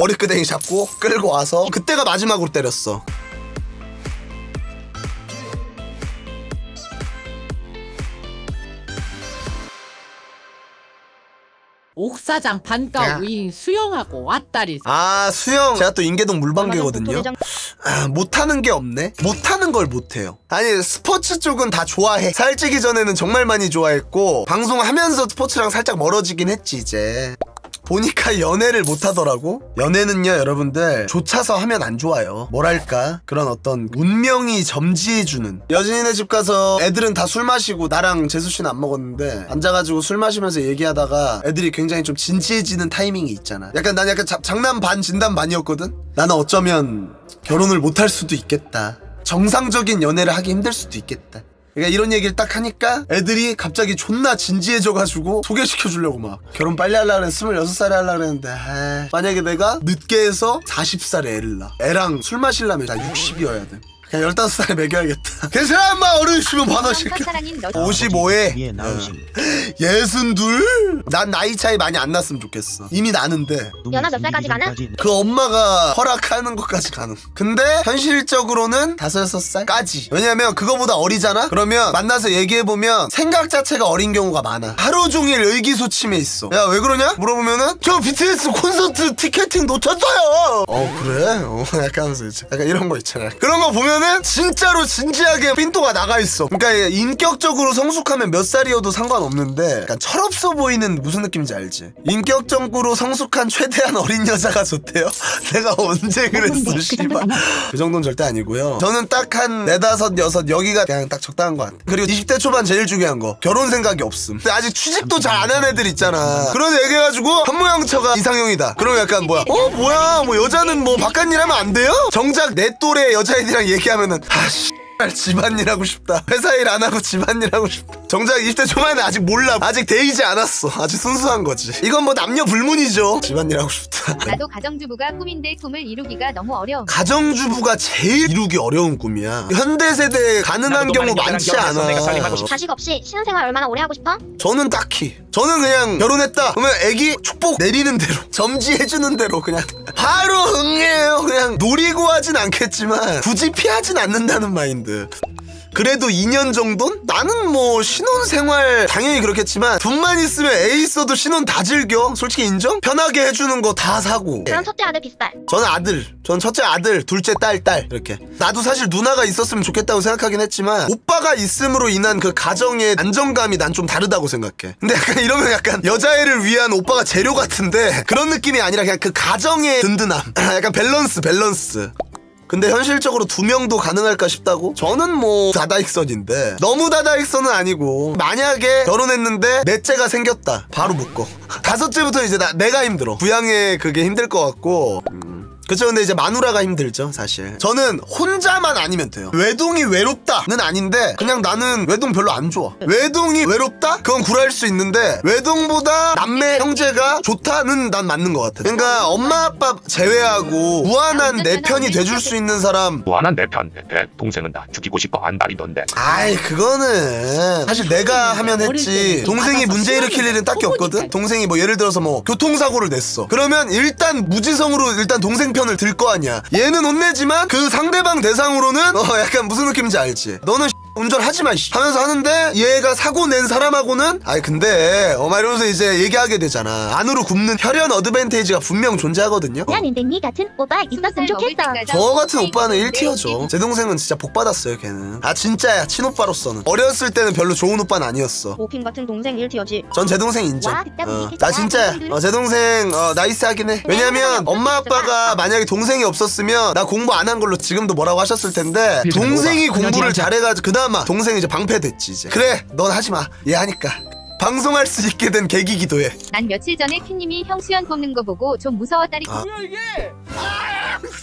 머리끄댕이 잡고 끌고 와서 그때가 마지막으로 때렸어. 옥사장 반가 우잉 수영하고 왔다리. 아 수영 제가 또 인계동 물방개거든요. 아, 못하는 게 없네. 못하는 걸 못해요. 아니 스포츠 쪽은 다 좋아해. 살찌기 전에는 정말 많이 좋아했고 방송하면서 스포츠랑 살짝 멀어지긴 했지. 이제 보니까 연애를 못하더라고. 연애는요 여러분들 조차서 하면 안 좋아요. 뭐랄까 그런 어떤 운명이 점지해주는. 여진이네 집 가서 애들은 다 술 마시고 나랑 재수씨는 안 먹었는데 앉아가지고 술 마시면서 얘기하다가 애들이 굉장히 좀 진지해지는 타이밍이 있잖아. 약간 난 약간 장난 반 진담 반이었거든. 나는 어쩌면 결혼을 못할 수도 있겠다. 정상적인 연애를 하기 힘들 수도 있겠다. 그러니까 이런 얘기를 딱 하니까 애들이 갑자기 존나 진지해져가지고 소개시켜주려고 막 결혼 빨리 하려고 했는데 26살에 하려고 그랬는데 에이. 만약에 내가 늦게 해서 40살에 애를 낳아. 애랑 술 마시려면 나 60이어야 돼. 그냥 15살에 먹여야겠다. 괜찮아 인마. 어른이시면 받아실게. 55에 62? 난 나이 차이 많이 안 났으면 좋겠어. 이미 나는데. 연하 몇 살까지 가는? 그 엄마가 허락하는 것까지 가는. 근데 현실적으로는 5, 6살까지. 왜냐면 그거보다 어리잖아? 그러면 만나서 얘기해보면 생각 자체가 어린 경우가 많아. 하루 종일 의기소침해 있어. 야 왜 그러냐? 물어보면은 저 BTS 콘서트 티켓팅 놓쳤어요! 어 그래? 어 약간 하면서 이제 약간 이런 거 있잖아. 그런 거 보면 진짜로 진지하게 핀토가 나가있어. 그러니까 인격적으로 성숙하면 몇 살이어도 상관없는데 약간 철없어 보이는 무슨 느낌인지 알지? 인격적으로 성숙한 최대한 어린 여자가 좋대요? 내가 언제 그랬어 씨발. 그 정도는 절대 아니고요. 저는 딱 한 4, 5, 6 여기가 그냥 딱 적당한 것 같아. 그리고 20대 초반 제일 중요한 거 결혼 생각이 없음. 근데 아직 취직도 잘 안 한 애들 있잖아. 그런 얘기해가지고 한모양처가 이상형이다. 그럼 약간 뭐야 뭐야 뭐 여자는 뭐 바깥일 하면 안 돼요? 정작 내 또래 여자애들이랑 얘기하면은 아씨 집안일 하고 싶다. 회사일 안 하고 집안일 하고 싶다. 정작 20대 초반에는 아직 몰라. 아직 데이지 않았어. 아직 순수한 거지. 이건 뭐 남녀 불문이죠. 집안일 하고 싶다. 나도 가정주부가 꿈인데 꿈을 이루기가 너무 어려워. 가정주부가 제일 이루기 어려운 꿈이야. 현대 세대에 가능한 경우 많지 않아. 자식 없이 신혼생활 얼마나 오래 하고 싶어? 저는 딱히. 저는 그냥 결혼했다 그러면 애기 축복 내리는 대로 점지해주는 대로 그냥 바로 응해요. 그냥 노리고 하진 않겠지만 굳이 피하진 않는다는 마인드. 그래도 2년 정도는? 나는 뭐 신혼생활 당연히 그렇겠지만 돈만 있으면 애 있어도 신혼 다 즐겨. 솔직히 인정? 편하게 해주는 거 다 사고. 저는 첫째 아들 비슷해. 저는 아들. 저는 첫째 아들, 둘째 딸, 딸 이렇게. 나도 사실 누나가 있었으면 좋겠다고 생각하긴 했지만 오빠가 있음으로 인한 그 가정의 안정감이 난 좀 다르다고 생각해. 근데 약간 이러면 약간 여자애를 위한 오빠가 재료 같은데 그런 느낌이 아니라 그냥 그 가정의 든든함. 약간 밸런스. 근데 현실적으로 2명도 가능할까 싶다고? 저는 뭐 다다익선인데 너무 다다익선은 아니고 만약에 결혼했는데 넷째가 생겼다 바로 묶어. 5째부터 이제 내가 힘들어. 부양에 그게 힘들 것 같고 그쵸. 근데 이제 마누라가 힘들죠 사실. 저는 혼자만 아니면 돼요. 외동이 외롭다는 아닌데 그냥 나는 외동 별로 안 좋아. 외동이 외롭다? 그건 굴할 수 있는데 외동보다 남매 형제가 좋다는 난 맞는 것 같아. 그러니까 엄마 아빠 제외하고 무한한 내 편이 돼줄 수 있는 사람. 무한한 내 편? 내 동생은 나 죽이고 싶어 안달이던데. 아이 그거는 사실 내가 하면 했지 동생이 문제 일으킬 일은 딱히 없거든. 동생이 뭐 예를 들어서 뭐 교통사고를 냈어. 그러면 일단 무지성으로 일단 동생 편을 들 거 아니야. 얘는 혼내지만 그 상대방 대상으로는 약간 무슨 느낌인지 알지? 너는 운전하지마 하면서 하는데 얘가 사고 낸 사람하고는 아이 근데 막 이러면서 이제 얘기하게 되잖아. 안으로 굽는 혈연 어드밴테이지가 분명 존재하거든요. 난 인데 니 같은 오빠 있었으면 좋겠어. 저 같은 오빠는 1티어죠 제 동생은 진짜 복받았어요. 걔는 아 진짜야. 친오빠로서는 어렸을 때는 별로 좋은 오빠는 아니었어. 오킹 같은 동생 1티어지 전 제 동생 인정. 나 진짜야. 제 동생 나이스하긴 해. 왜냐면 엄마 아빠가 만약에 동생이 없었으면 나 공부 안 한 걸로 지금도 뭐라고 하셨을 텐데 동생이 공부를 잘해가지고 그나마 동생이 이제 방패됐지 이제. 그래 넌 하지마 얘 하니까. 방송할 수 있게 된 계기기도 해. 난 며칠 전에 퀸님이 형 수염 뽑는 거 보고 좀 무서웠다리. 뭐야 이게?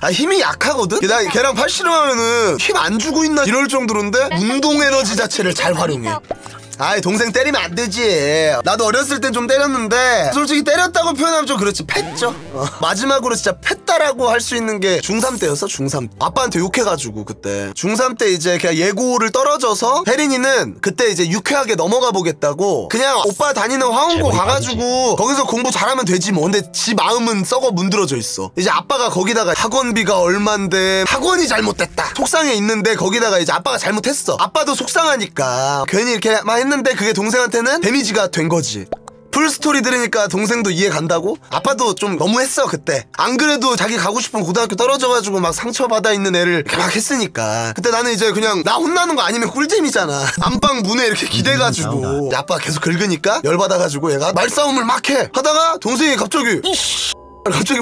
아 힘이 약하거든? 걔랑 팔씨름하면은 힘 안 주고 있나 이럴 정도인데 운동 에너지 자체를 잘 활용해. 아이 동생 때리면 안 되지. 나도 어렸을 땐 좀 때렸는데 솔직히 때렸다고 표현하면 좀 그렇지 팼죠. 마지막으로 진짜 팼다라 친구라고 할 수 있는 게 중3 때였어? 중3 아빠한테 욕해가지고 그때 중3 때 이제 그냥 예고를 떨어져서 혜린이는 그때 이제 유쾌하게 넘어가 보겠다고 그냥 오빠 다니는 화원고 가가지고 거기서 공부 잘하면 되지 뭐. 근데 지 마음은 썩어 문드러져 있어. 이제 아빠가 거기다가 학원비가 얼만데 학원이 잘못됐다 속상해 있는데 거기다가 이제 아빠가 잘못했어. 아빠도 속상하니까 괜히 이렇게 막 했는데 그게 동생한테는 데미지가 된 거지. 풀스토리 들으니까 동생도 이해 간다고? 아빠도 좀 너무했어 그때. 안 그래도 자기 가고 싶은 고등학교 떨어져가지고 막 상처받아 있는 애를 막 했으니까. 그때 나는 이제 그냥 나 혼나는 거 아니면 꿀잼이잖아. 안방 문에 이렇게 기대가지고 아빠가 계속 긁으니까 열받아가지고 얘가 말싸움을 막 해. 하다가 동생이 갑자기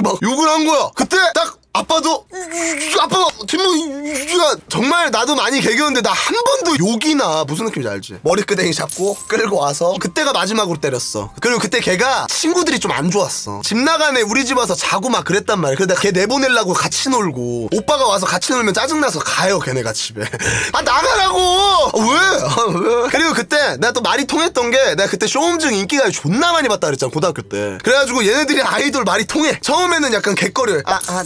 막 욕을 한 거야. 그때 딱 아빠가 뒷목이가 정말 나도 많이 개겼는데 나 한 번도 욕이나 무슨 느낌인지 알지? 머리끄댕이 잡고 끌고 와서 그때가 마지막으로 때렸어. 그리고 그때 걔가 친구들이 좀 안 좋았어. 집 나간 애 우리 집 와서 자고 막 그랬단 말이야. 근데 걔 내보내려고 같이 놀고 오빠가 와서 같이 놀면 짜증나서 가요 걔네가 집에. 아 나가라고! 왜? 그리고 그때 내가 또 말이 통했던 게 내가 그때 쇼홈증 인기가 존나 많이 봤다 그랬잖아 고등학교 때. 그래가지고 얘네들이 아이돌 말이 통해. 처음에는 약간 객거려.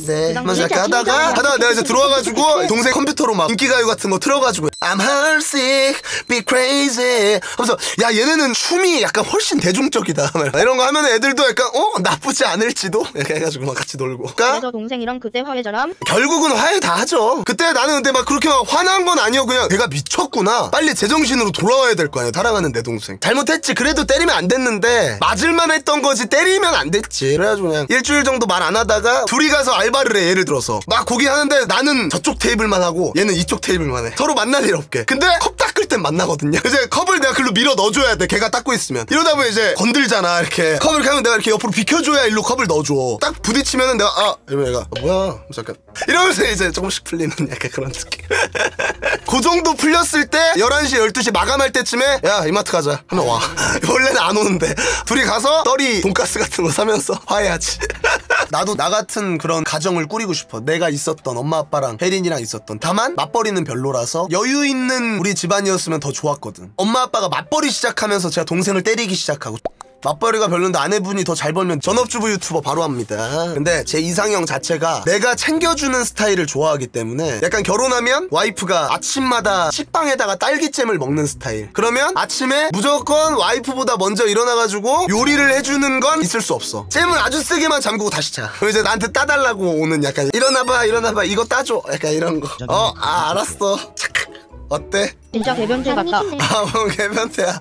네. 하다가 내가 이제 들어와가지고 동생 컴퓨터로 막 인기가요 같은 거 틀어가지고 I'm homesick, be crazy 하면서 야 얘네는 춤이 약간 훨씬 대중적이다 이런 거 하면 애들도 약간 나쁘지 않을지도 이렇게 해가지고 막 같이 놀고. 그래서 동생이랑 그때 화해처럼 결국은 화해 다 하죠. 그때 나는 근데 막 그렇게 막 화난 건 아니야. 그냥 걔가 미쳤구나 빨리 제정신으로 돌아와야 될 거 아니야. 따라가는 내 동생 잘못했지. 그래도 때리면 안 됐는데 맞을만 했던 거지 때리면 안 됐지. 그래가지고 그냥 일주일 정도 말 안 하다가 둘이 가서 알바를 해. 예를 들어서 막 고기 하는데 나는 저쪽 테이블만 하고 얘는 이쪽 테이블만 해. 서로 만날 일 없게. 근데 컵 닦을 땐 만나거든요. 이제 컵을 내가 글로 밀어 넣어줘야 돼 걔가 닦고 있으면. 이러다 보면 이제 건들잖아. 이렇게 컵을 가면 내가 이렇게 옆으로 비켜줘야 일로 컵을 넣어줘. 딱 부딪히면은 내가 이러면 얘가 뭐야 잠깐 이러면서 이제 조금씩 풀리는 약간 그런 느낌. 그 정도 풀렸을 때 11시 12시 마감할 때쯤에 야 이마트 가자 하면 와. 원래는 안 오는데 둘이 가서 떠리 돈가스 같은 거 사면서 화해하지. 나도 나 같은 그런 가정을 꾸리고 싶어. 내가 있었던 엄마 아빠랑 혜린이랑 있었던. 다만 맞벌이는 별로라서 여유 있는 우리 집안이었으면 더 좋았거든. 엄마 아빠가 맞벌이 시작하면서 제가 동생을 때리기 시작하고 맞벌이가 별론데 아내분이 더 잘 벌면 전업주부 유튜버 바로 합니다. 근데 제 이상형 자체가 내가 챙겨주는 스타일을 좋아하기 때문에 약간 결혼하면 와이프가 아침마다 식빵에다가 딸기잼을 먹는 스타일. 그러면 아침에 무조건 와이프보다 먼저 일어나가지고 요리를 해주는 건 있을 수 없어. 잼은 아주 세게만 잠그고 다시 자. 그럼 이제 나한테 따달라고 오는 약간 일어나봐 이거 따줘 약간 이런 거. 알았어. 어때? 진짜 개변태 같다. 개변태야.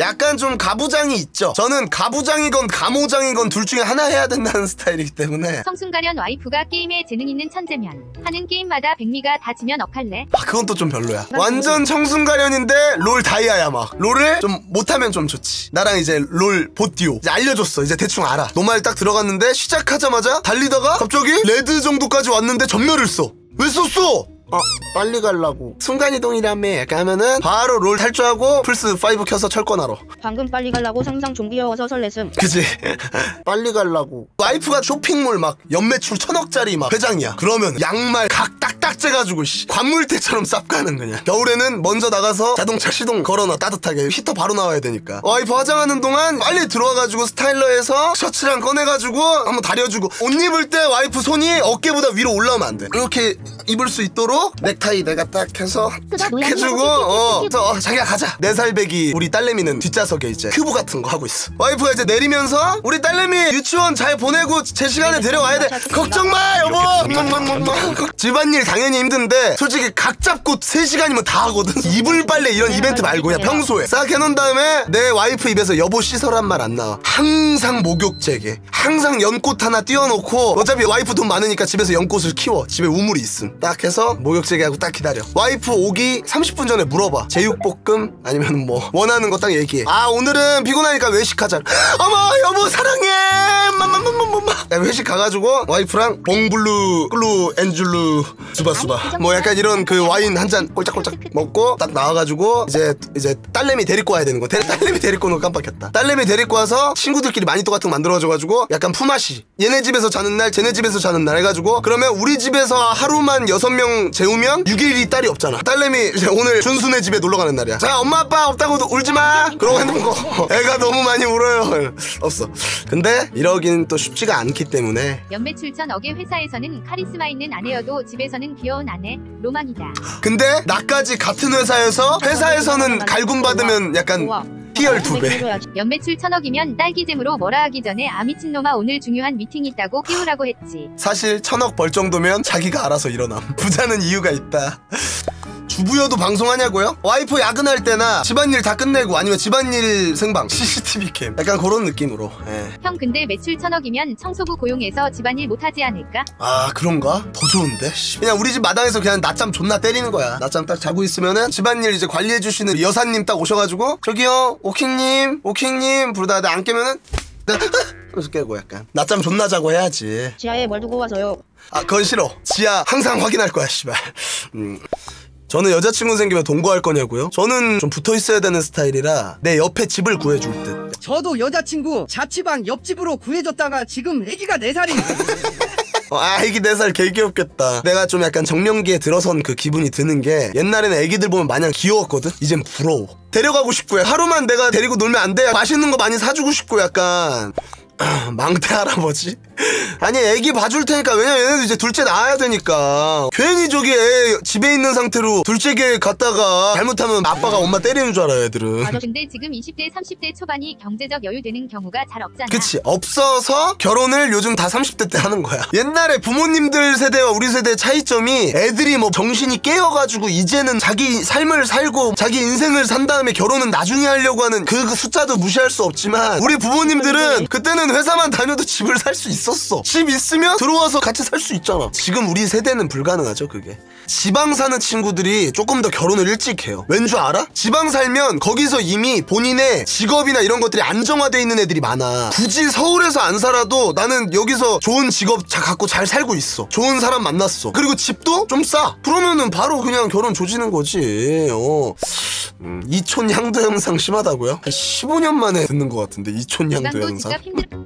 약간 좀 가부장이 있죠. 저는 가부장이건 가모장이건 둘 중에 하나 해야 된다는 스타일이기 때문에. 성순가련 와이프가 게임에 재능 있는 천재면 하는 게임마다 백미가 다 지면 억할래? 그건 또 좀 별로야. 완전 청순가련인데 롤 다이아야 막. 롤을 좀 못하면 좀 좋지. 나랑 이제 롤 보듀오 이제 알려줬어. 이제 대충 알아. 노말 딱 들어갔는데 시작하자마자 달리다가 갑자기 레드 정도까지 왔는데 전멸을 써. 왜 썼어? 빨리 가려고 순간이동이라며 약간 하면은 바로 롤 탈주하고 플스5 켜서 철권하러. 방금 빨리 가려고 상상 좀비여워서 설렜음. 그치. 빨리 가려고. 와이프가 쇼핑몰 막 연매출 1000억짜리 막 회장이야. 그러면 양말 각 딱딱 재가지고 관물대처럼 쌉 가는. 그냥 겨울에는 먼저 나가서 자동차 시동 걸어놔 따뜻하게. 히터 바로 나와야 되니까. 와이프 화장하는 동안 빨리 들어와가지고 스타일러에서 셔츠랑 꺼내가지고 한번 다려주고. 옷 입을 때 와이프 손이 어깨보다 위로 올라오면 안 돼. 이렇게 입을 수 있도록 넥타이 내가 딱 해서 착 해주고 자기야 가자. 4살배기 우리 딸내미는 뒷좌석에 이제 큐브 같은 거 하고 있어. 와이프가 이제 내리면서 우리 딸내미 유치원 잘 보내고 제 시간에 데려와야 돼. 걱정 마 여보. 집안일 당연히 힘든데 솔직히 각 잡고 3시간이면 다 하거든. 이불 빨래 이런 이벤트 말고 그냥 평소에 싹 해놓은 다음에 내 와이프 입에서 여보 씻어란 말 안 나와. 항상 목욕제게 항상 연꽃 하나 띄워놓고 어차피 와이프 돈 많으니까 집에서 연꽃을 키워. 집에 우물이 있음. 딱 해서 목욕제기하고 딱 기다려. 와이프 오기 30분 전에 물어봐. 제육볶음 아니면 뭐 원하는 거 딱 얘기해. 오늘은 피곤하니까 외식하자. 어머 여보 사랑해. 외식 가가지고 와이프랑 봉블루 글루 엔줄루 수바수바 뭐 약간 이런 그 와인 한 잔 꼴짝꼴짝 먹고 딱 나와가지고 이제 딸내미 데리고 와야 되는 거. 딸내미 데리고 오는 거 깜빡했다. 딸내미 데리고 와서 친구들끼리 마니또 같은 거 만들어줘가지고 약간 품앗이. 얘네 집에서 자는 날 쟤네 집에서 자는 날 해가지고. 그러면 우리 집에서 하루만 6명 재우면 6일이 딸이 없잖아. 딸내미 이제 오늘 준수네 집에 놀러가는 날이야. 자, 엄마 아빠 없다고 울지마 그러고 해놓은 거. 애가 너무 많이 울어요. 없어. 근데 1억인 또 쉽지가 않기 때문에. 연매출 1000억의 회사에서는 카리스마 있는 아내여도 집에서는 귀여운 아내 로망이다. 근데 나까지 같은 회사에서 회사에서는 갈굼받으면 약간 희열 2배. 연매출 1000억이면 딸기잼으로 뭐라 하기 전에 아 미친놈아 오늘 중요한 미팅 있다고 끼우라고 했지. 사실 1000억 벌 정도면 자기가 알아서 일어남. 부자는 이유가 있다. 주부여도 방송하냐고요? 와이프 야근할 때나 집안일 다 끝내고 아니면 집안일 생방 CCTV 캠 약간 그런 느낌으로. 예. 형 근데 매출 1000억이면 청소부 고용해서 집안일 못하지 않을까? 아 그런가? 더 좋은데? 그냥 우리 집 마당에서 그냥 낮잠 존나 때리는 거야. 낮잠 딱 자고 있으면은 집안일 이제 관리해주시는 여사님 딱 오셔가지고 저기요 오킹님 오킹님 부르다가 나 안 깨면은 그래서 깨고 약간 낮잠 존나 자고 해야지. 지하에 뭘 두고 와서요? 아 그건 싫어. 지하 항상 확인할 거야 씨발. 저는 여자친구 생기면 동거할 거냐고요? 저는 좀 붙어있어야 되는 스타일이라 내 옆에 집을 구해줄 듯. 저도 여자친구 자취방 옆집으로 구해줬다가 지금 애기가 4살이네 아 애기 4살 개귀엽겠다. 내가 좀 약간 정년기에 들어선 그 기분이 드는 게 옛날에는 애기들 보면 마냥 귀여웠거든? 이젠 부러워. 데려가고 싶고 하루만 내가 데리고 놀면 안 돼. 맛있는 거 많이 사주고 싶고 약간 망태 할아버지? 아니 애기 봐줄 테니까. 왜냐면 얘네도 이제 둘째 낳아야 되니까. 괜히 저기 애 집에 있는 상태로 둘째 개 갔다가 잘못하면 아빠가 엄마 때리는 줄 알아 애들은. 맞아. 근데 지금 20대 30대 초반이 경제적 여유 되는 경우가 잘 없잖아. 그치. 없어서 결혼을 요즘 다 30대 때 하는 거야. 옛날에 부모님들 세대와 우리 세대의 차이점이 애들이 뭐 정신이 깨어가지고 이제는 자기 삶을 살고 자기 인생을 산 다음에 결혼은 나중에 하려고 하는 그 숫자도 무시할 수 없지만 우리 부모님들은 그때는 회사만 다녀도 집을 살 수 있었어. 집 있으면 들어와서 같이 살 수 있잖아. 지금 우리 세대는 불가능하죠 그게. 지방 사는 친구들이 조금 더 결혼을 일찍 해요. 왠 줄 알아? 지방 살면 거기서 이미 본인의 직업이나 이런 것들이 안정화돼 있는 애들이 많아. 굳이 서울에서 안 살아도 나는 여기서 좋은 직업 갖고 잘 살고 있어. 좋은 사람 만났어. 그리고 집도 좀 싸. 그러면은 바로 그냥 결혼 조지는 거지. 이촌 향도 현상 심하다고요? 한 15년 만에 듣는 것 같은데 이촌 향도 현상.